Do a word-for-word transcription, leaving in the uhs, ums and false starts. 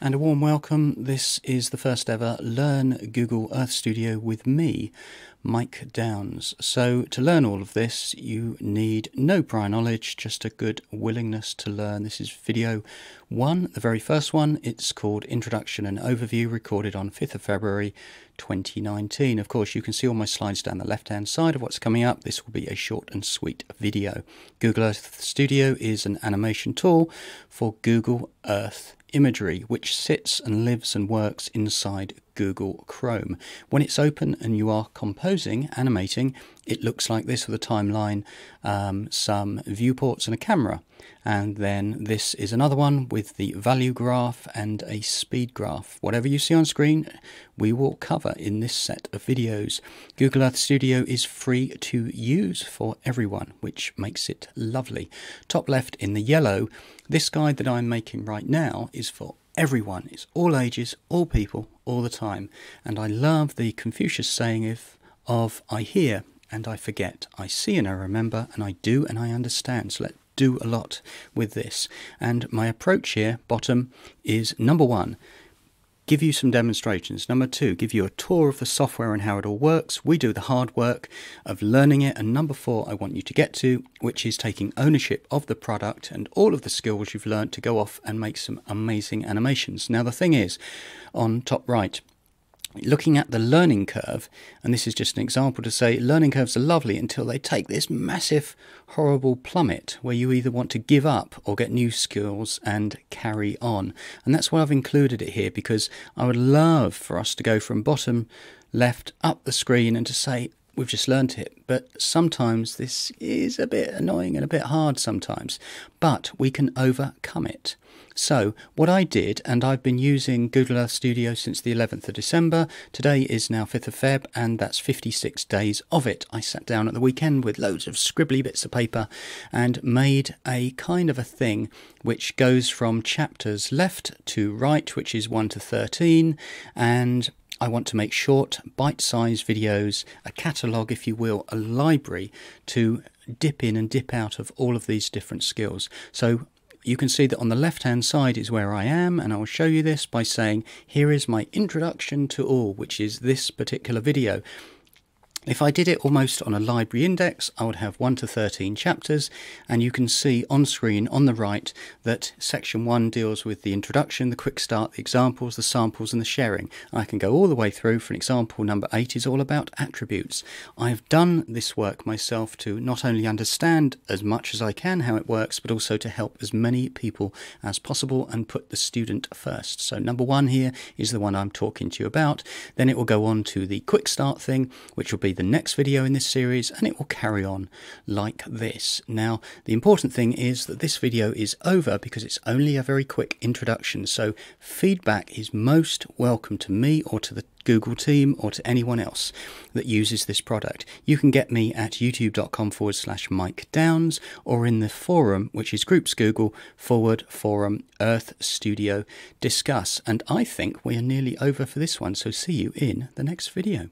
And a warm welcome. This is the first ever Learn Google Earth Studio with me, Mike Downes. So to learn all of this, you need no prior knowledge, just a good willingness to learn. This is video one, the very first one. It's called Introduction and Overview, recorded on fifth of February twenty nineteen. Of course, you can see all my slides down the left-hand side of what's coming up. This will be a short and sweet video. Google Earth Studio is an animation tool for Google Earth imagery, which sits and lives and works inside Google Chrome. When it's open and you are composing, animating, it looks like this with a timeline, um, some viewports and a camera. And then this is another one with the value graph and a speed graph. Whatever you see on screen, we will cover in this set of videos. Google Earth Studio is free to use for everyone, which makes it lovely. Top left in the yellow, this guide that I'm making right now is for everyone. It's all ages, all people, all the time. And I love the Confucius saying if, of I hear and I forget, I see and I remember, and I do and I understand. So let's do a lot with this. And my approach here, bottom, is number one, give you some demonstrations. Number two, give you a tour of the software and how it all works. We do the hard work of learning it. And number four, I want you to get to, which is taking ownership of the product and all of the skills you've learned to go off and make some amazing animations. Now, the thing is, on top right, looking at the learning curve, and this is just an example to say learning curves are lovely until they take this massive, horrible plummet where you either want to give up or get new skills and carry on. And that's why I've included it here, because I would love for us to go from bottom left up the screen and to say, we've just learnt it, but sometimes this is a bit annoying and a bit hard sometimes, but we can overcome it. So what I did, and I've been using Google Earth Studio since the eleventh of December, today is now fifth of Feb, and that's fifty-six days of it. I sat down at the weekend with loads of scribbly bits of paper and made a kind of a thing which goes from chapters left to right, which is one to thirteen, and I want to make short, bite-sized videos, a catalogue, if you will, a library to dip in and dip out of all of these different skills. So you can see that on the left-hand side is where I am, and I'll show you this by saying, here is my introduction to all, which is this particular video. If I did it almost on a library index, I would have one to thirteen chapters, and you can see on screen on the right that section one deals with the introduction, the quick start, the examples, the samples and the sharing. I can go all the way through. For example, number eight is all about attributes. I've done this work myself to not only understand as much as I can how it works, but also to help as many people as possible and put the student first. So number one here is the one I'm talking to you about. Then it will go on to the quick start thing, which will be the next video in this series, and it will carry on like this. Now, the important thing is that this video is over because it's only a very quick introduction, so feedback is most welcome to me or to the Google team or to anyone else that uses this product. You can get me at youtube.com forward slash Mike Downes or in the forum, which is groups Google forward forum Earth Studio discuss. And I think we are nearly over for this one, so see you in the next video.